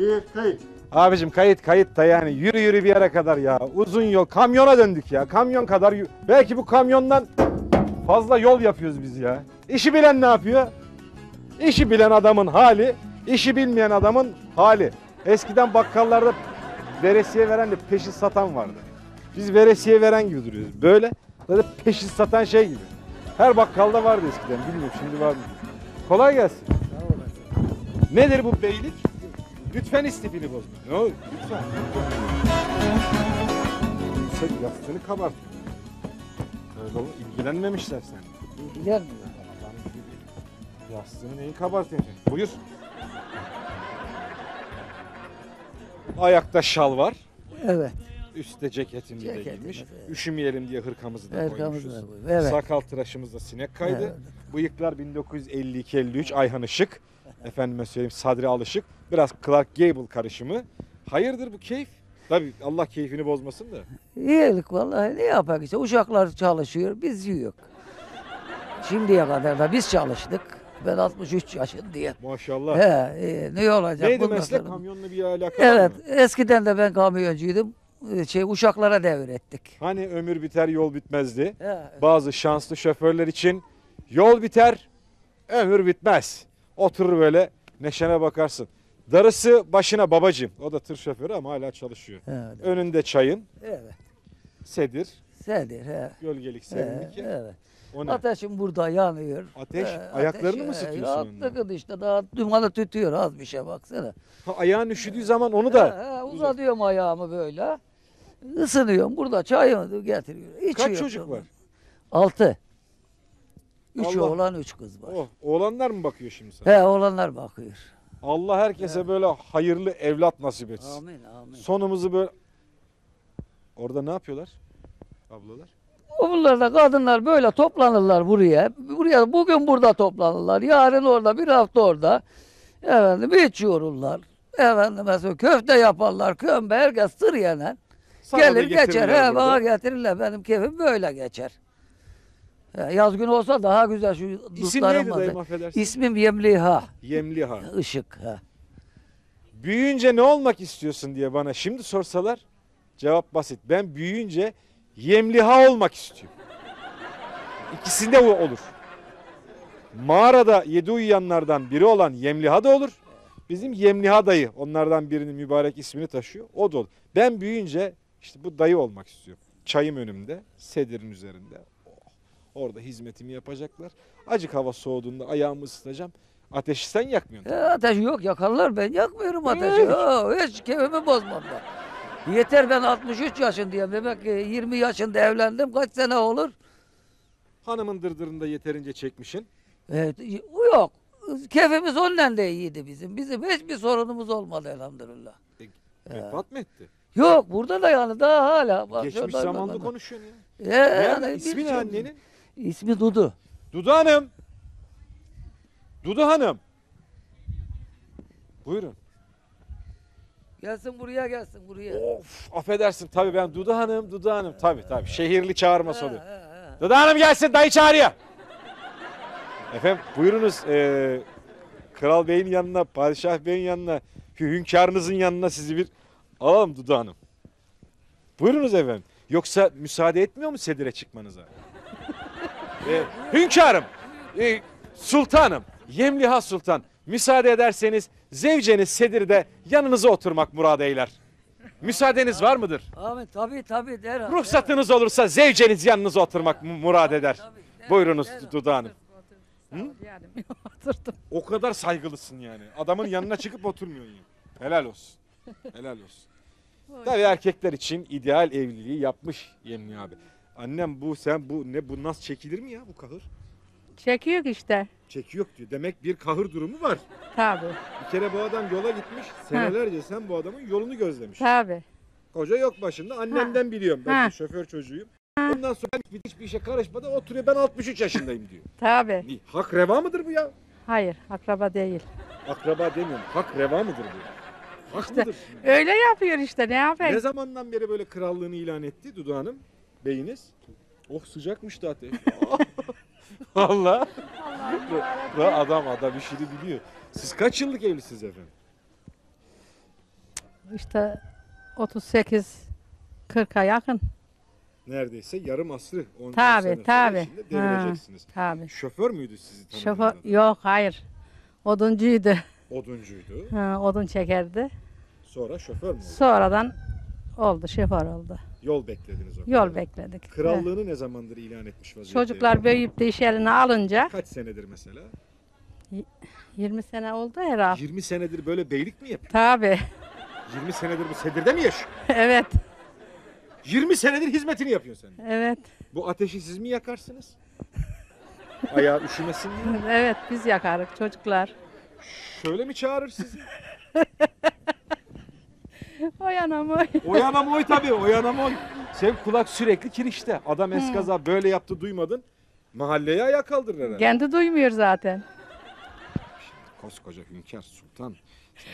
bir kayıt. Abicim kayıt da yani yürü bir yere kadar ya. Uzun yol, kamyona döndük ya. Kamyon kadar, belki bu kamyondan fazla yol yapıyoruz biz ya. İşi bilen ne yapıyor? İşi bilen adamın hali, işi bilmeyen adamın hali. Eskiden bakkallarda veresiye veren de peşin satan vardı. Biz veresiye veren gibi duruyoruz. Böyle da peşin satan şey gibi. Her bakkalda vardı eskiden, bilmiyorum şimdi var mı? Kolay gelsin. Nedir bu beylik? Lütfen istifini bozma. Ne olur? Lütfen. Sen yastığını kabart. Öyle ilgilenmemişler sen. İlgilenmiyorlar. Yastığını neyin kabartıyorsun? Buyur. Ayakta şal var. Evet. Üstte ceketini de giymiş. Evet. Üşümeyelim diye hırkamızı da koymuşuz. Evet. Sakal tıraşımızda sinek kaydı. Evet. Bıyıklar 1952-53 Ayhan Işık. Efendime söyleyeyim Sadri Alışık. Biraz Clark Gable karışımı. Hayırdır bu keyif? Tabii Allah keyfini bozmasın da. İyilik vallahi, ne yapak işte. Uşaklar çalışıyor, biz yok. Şimdiye kadar da biz çalıştık. Ben 63 yaşındayım. Maşallah. He, ne olacak? Neydi meslek? Kamyonla bir alakası mı? Evet, eskiden de ben kamyoncuydum. Uşaklara devrettik. Hani ömür biter yol bitmezdi. He. Bazı şanslı şoförler için yol biter, ömür bitmez. Oturur böyle neşene bakarsın. Darısı başına babacığım. O da tır şoförü ama hala çalışıyor. Evet. Önünde çayın. Evet. Sedir. Sedir. He. Gölgelik serinlik. Evet. Ateşim burada yanıyor. Ateş? Ayaklarını mı sıkıyorsun? Yaktık işte, daha dumanı tütüyor az bir şey, baksana. Ha, ayağın üşüdüğü zaman onu da... uzatıyorum ayağımı böyle. Isınıyorum burada, çayımı getiriyorum. İçiyorum. Kaç çocuk var? 6. 3 oğlan, 3 kız var. Oh, oğlanlar mı bakıyor şimdi sana? He, oğlanlar bakıyor. Allah herkese böyle hayırlı evlat nasip etsin. Amin, amin. Sonumuzu böyle... Orada ne yapıyorlar ablalar? Bunlar da kadınlar böyle toplanırlar buraya. Bugün burada toplanırlar. Yarın orada, bir hafta orada. Efendim hiç yorurlar. Efendim mesela köfte yaparlar. Kömbe herkes tır yenen. Gelir geçer. He, bana getirirler. Benim keyfim böyle geçer. Yaz günü olsa daha güzel şu dostlarım vardı. İsmim Yemliha. Yemliha. Işık. Ha. Büyüyünce ne olmak istiyorsun diye bana şimdi sorsalar cevap basit. Ben büyüyünce Yemliha olmak istiyorum. İkisinde olur. Mağarada 7 uyuyanlardan biri olan Yemliha da olur. Bizim Yemliha dayı onlardan birinin mübarek ismini taşıyor. O da olur. Ben büyüyünce işte bu dayı olmak istiyorum. Çayım önümde, sedirin üzerinde. Orada hizmetimi yapacaklar. Acık hava soğuduğunda ayağımı ısıtacağım. Ateşi sen yakmıyorsun. Ateş yok, yakarlar, ben yakmıyorum ateşi. Hiç keyfimi bozmam ben. Yeter, ben 63 yaşındayım. Demek ki 20 yaşında evlendim. Kaç sene olur? Hanımın dırdırında yeterince çekmişin. Evet, yok. Keyfimiz onunla da iyiydi bizim. Bizim hiçbir sorunumuz olmadı elhamdülillah. Vefat mı etti? Yok, burada da yani daha hala. Bak, geçmiş zamanlı konuşuyorsun ya. Yani ismi ne annenin? İsmi Dudu. Dudu Hanım. Dudu Hanım. Buyurun. Gelsin buraya, gelsin buraya. Of, affedersin tabii, ben Dudu Hanım, Dudu Hanım. Tabii şehirli çağırma soruyor. Dudu Hanım gelsin, dayı çağırıyor. Efendim buyurunuz, Kral Bey'in yanına, Padişah Bey'in yanına, hünkârınızın yanına sizi bir alalım Dudu Hanım. Buyurunuz efendim. Yoksa müsaade etmiyor mu sedire çıkmanıza? Hünkârım, sultanım, Yemliha Sultan, müsaade ederseniz zevceniz sedirde yanınıza oturmak murad eyler. Müsaadeniz var mıdır? Amin, tabii der. Ruhsatınız olursa zevceniz yanınıza oturmak murad eder. Tabii, buyurunuz Dudu Hanım. O kadar saygılısın yani. Adamın yanına çıkıp oturmuyorsun. Helal olsun. Helal olsun. Tabii erkekler için ideal evliliği yapmış Yemli abi. Annem bu nasıl çekilir mi ya bu kahır? Çekiyor işte. Çekiyor diyor. Demek bir kahır durumu var. Tabii. Bir kere bu adam yola gitmiş. Senelerce sen bu adamın yolunu gözlemiş. Tabii. Koca yok başında. Annemden biliyorum. Ben bir şoför çocuğuyum. Ondan sonra hiçbir işe karışmadan oturuyor. Ben 63 yaşındayım diyor. Tabii. Hak reva mıdır bu ya? Hayır. Akraba değil. Akraba demiyorum. Hak reva mıdır bu? Hak mıdır? Öyle yapıyor işte. Ne yapayım? Ne zamandan beri böyle krallığını ilan etti Dudu Hanım? Beyiniz? Oh, sıcakmış da ateş. Valla. Adam işini biliyor. Siz kaç yıllık evlisiniz efendim? işte 38-40'a yakın. Neredeyse yarım asrı 10 sene içinde devireceksiniz. Tabii. Şoför müydü sizi tanıdığınızda? Şoför, yok hayır. Oduncuydu. Oduncuydu. Ha, odun çekerdi. Sonra şoför mü oldu? Sonradan oldu, şoför oldu. Yol beklediniz o kadar. Yol bekledik. Krallığını ne zamandır ilan etmiş vaziyette? Çocuklar büyüyüp de iş yerine alınca. Kaç senedir mesela? 20 sene oldu herhalde. 20 senedir böyle beylik mi yapıyor? Tabii. 20 senedir bu sedirde mi yaşıyor? Evet. 20 senedir hizmetini yapıyorsun sen. Evet. Bu ateşi siz mi yakarsınız? Ayağı üşümesin diye. Evet, biz yakarız çocuklar. Şöyle mi çağırır sizi? Oy anam oy. Oy anam oy tabii, oy anam oy. Sen kulak sürekli kirişte. Adam eskaza böyle yaptı duymadın. Mahalleye ayağa kaldırır herhalde. Kendi duymuyor zaten. Şimdi koskoca hünkâr sultan.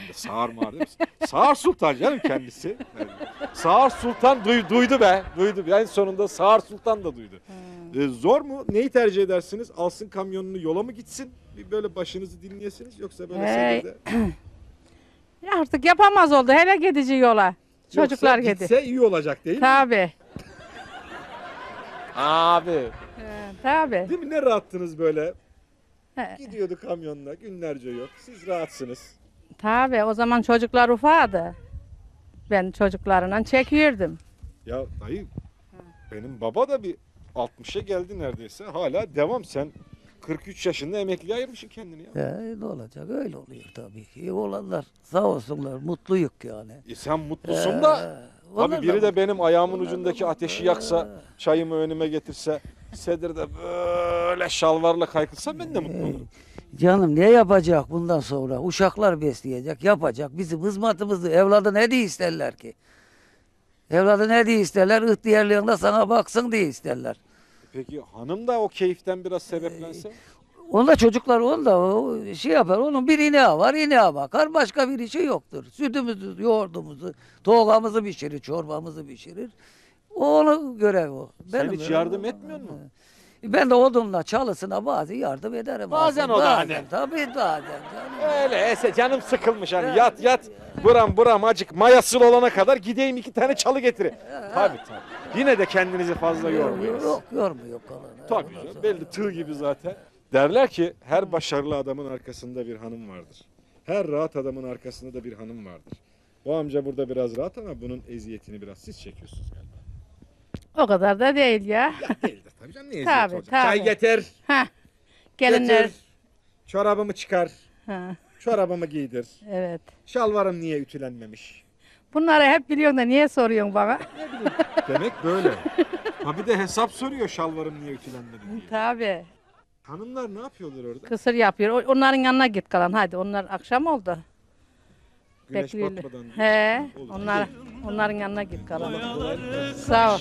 Sen de Sağır mağar değil misin? Sağır sultan canım kendisi. Yani Sağır sultan duydu be. Duydu. En yani sonunda Sağır sultan da duydu. Zor mu? Neyi tercih edersiniz? Alsın kamyonunu yola mı gitsin? Bir böyle başınızı dinleyesiniz yoksa böyle seyrede. Artık yapamaz oldu. Hele gidici yola. Çocuklar yoksa gitse iyi olacak değil mi? Tabii. Abi. Tabii. Değil mi? Ne rahattınız böyle? Gidiyordu kamyonla. Günlerce yok. Siz rahatsınız. Tabii o zaman çocuklar ufadı. Ben çocuklarından çekiyordum. Ya dayı benim baba da bir 60'a geldi neredeyse. Hala devam. Sen 43 yaşında emekliye ayırmışsın kendini ya. Ne olacak öyle oluyor tabii ki. Olanlar sağ olsunlar mutluyuk yani. Sen mutlusun da abi biri de benim ayağımın ucundaki ateşi yaksa, çayımı önüme getirse, sedirde böyle şalvarla kaykılsa ben de mutlu olurum. Canım ne yapacak bundan sonra? Uşaklar besleyecek, yapacak. Bizim hizmetimizdir. Evladı ne diye isterler ki? Evladı ne diye isterler? İhtiyarlığında sana baksın diye isterler. Peki hanım da o keyiften biraz sebeplense? Onda çocuklar onda şey yapar. Onun bir ineği var, ineğe bakar. Başka bir işi yoktur. Sütümüzü, yoğurdumuzu, toğlamızı pişirir, çorbamızı pişirir. Onun görevi o. Sen hiç yardım etmiyor mu? Ben de odunla çalısına bazı yardım ederim. Bazen o da hani. Tabii bazen. Öyle ese canım sıkılmış hani evet. yat buram acık mayasıl olana kadar gideyim 2 tane çalı getireyim. Tabii. Yine de kendinizi fazla yormuyoruz. Yok yormuyor kalanı. Tabii canım belli tığ gibi zaten. Derler ki her başarılı adamın arkasında bir hanım vardır. Her rahat adamın arkasında da bir hanım vardır. Bu amca burada biraz rahat ama bunun eziyetini biraz siz çekiyorsunuz galiba. O kadar da değil ya. Ya değil de tabii canım ne eziyet olacak. Çay getir. Heh. Gelinler. Getir. Çorabımı çıkar. Ha. Çorabımı giydir. Evet. Şalvarım niye ütülenmemiş? Bunları hep biliyorsun da niye soruyorsun bana? Ne bileyim. Demek böyle. Ha bir de hesap soruyor şalvarım niye ütülenmedi diye. Tabii. Hanımlar ne yapıyorlar orada? Kısır yapıyor. Onların yanına git kalan hadi. Onlar akşam oldu. Güneş batmadan. He. Onların yanına git kalan. Sağ ol.